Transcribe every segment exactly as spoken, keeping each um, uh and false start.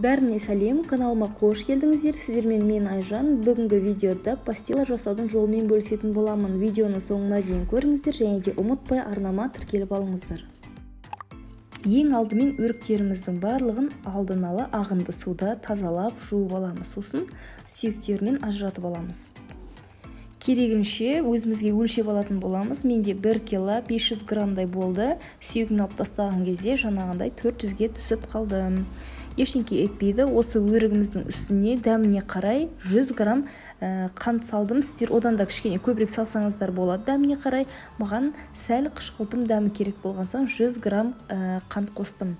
Бәріне сәлем, каналыма қош келдіңіздер. Сіздермен мен Айжан. Бүгінгі видеода пастила жасаудың жолымен бөлісетін боламын. Видеоны соңына дейін көріңіздер және де ұмытпай арнама тіркеліп алыңыздар. Ең алдымен өріктеріміздің барлығын алдын ала ағынды суда тазалап жуып аламыз, сосын сүйектерінен ажыратып аламыз. Керегінше өзімізге өлшеп алатын боламыз. Менде бір кило бес жүз граммдай болды. Сүйегін алып тастаған кезде жанағындай төрт жүзге түсіп қалды. Ешенке етпейді. Осы өрігіміздің үстіне дәміне қарай жүз грамм қант салдым. Сіздер одан да кішкене көбірек салсаңыздар болады. Дәміне қарай маған сәл қышқылтым дәмі керек болған соң жүз грамм қант қостым.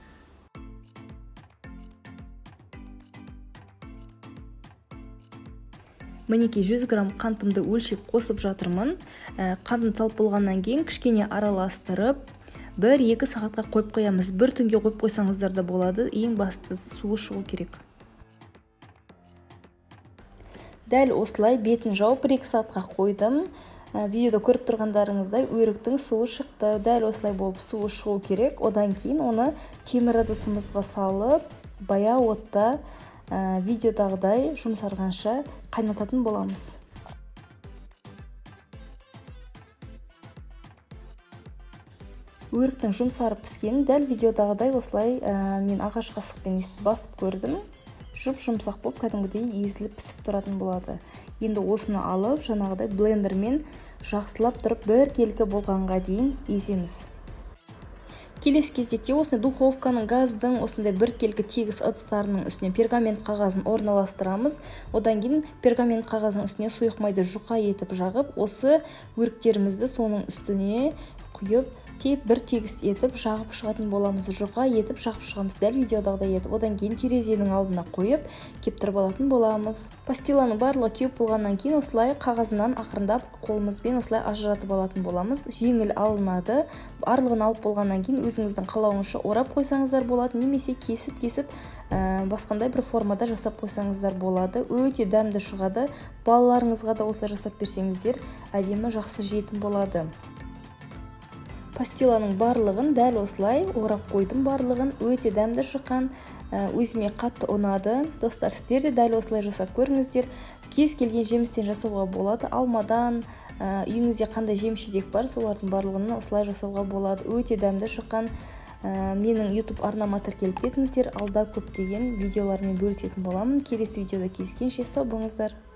Мінеке жүз грамм қантымды өлшеп қосып жатырмын. Қантын салып болғаннан кейін кішкене араластырып бір екі сағатқа қойып қоямыз. Бір түнге қойып қойсаңыздар да болады. Ең бастысы суы шығу керек. Дәл осылай бетін жауып бір екі сағатқа қойдым. Видеода көріп тұрғандарыңыздай өріктің суы шықты. Дәл осылай болып суы шығу керек. Одан кейін оны темір ыдысымызға салып, баяу отта видеодағыдай жұмсарғанша қайнататын боламыз. Өріктің жұмсарып піскенін дәл видеодағыдай осылай ә, мен ағаш қасықпен үсті басып көрдім. Жұп жұмсақ болып кәдімгідей езіліп пісіп тұратын болады. Енді осыны алып жаңағыдай блендермен жақсылап тұрып бір келкі болғанға дейін еземіз. Келесі кездекте осыны духовканың, газдың, осындай бір келкі тегіс ыдыстарының үстіне пергамент қағазын орналастырамыз. Одан кейін пергамент қағазының үстіне сұйықмайды жұқа етіп жағып, осы өріктерімізді соның үстіне құйып, теп бір тегіс етіп жағып шығатын боламыз. Жұқа етіп жағып шығамыз, дәл видеодағыдай етіп. Одан кейін терезенің алдына қойып, кептіріп алатын боламыз. Пастиланың барлығы кеуіп болғаннан кейін осылай қағазынан ақырындап қолымызбен осылай ажыратып алатын боламыз. Жеңіл алынады. Барлығын алып болғаннан кейін өзіңіздің қалауынша орап қойсаңыздар болады, немесе кесіп-кесіп ә, басқандай бір формада жасап қойсаңыздар болады. Өте дәмді шығады. Балаларыңызға да осылай жасап берсеңіздер, әдемі жақсы жейтін болады. Пастиланың барлығын дәл осылай орап қойдым барлығын. Өте дәмді шыққан, өзіме қатты ұнады. Достар, сіздер де дәл осылай жасап көріңіздер. Кез келген жемістен жасауға болады. Алмадан, үйіңізде қандай жемшидек бар, солардың барлығын осылай жасауға болады. Өте дәмді шыққан. Менің YouTube арнама тіркеліп кетіңіздер. Алда көптеген видеолармен бөлісетін боламын. Келесі видеода кездескенше сау болыңыздар.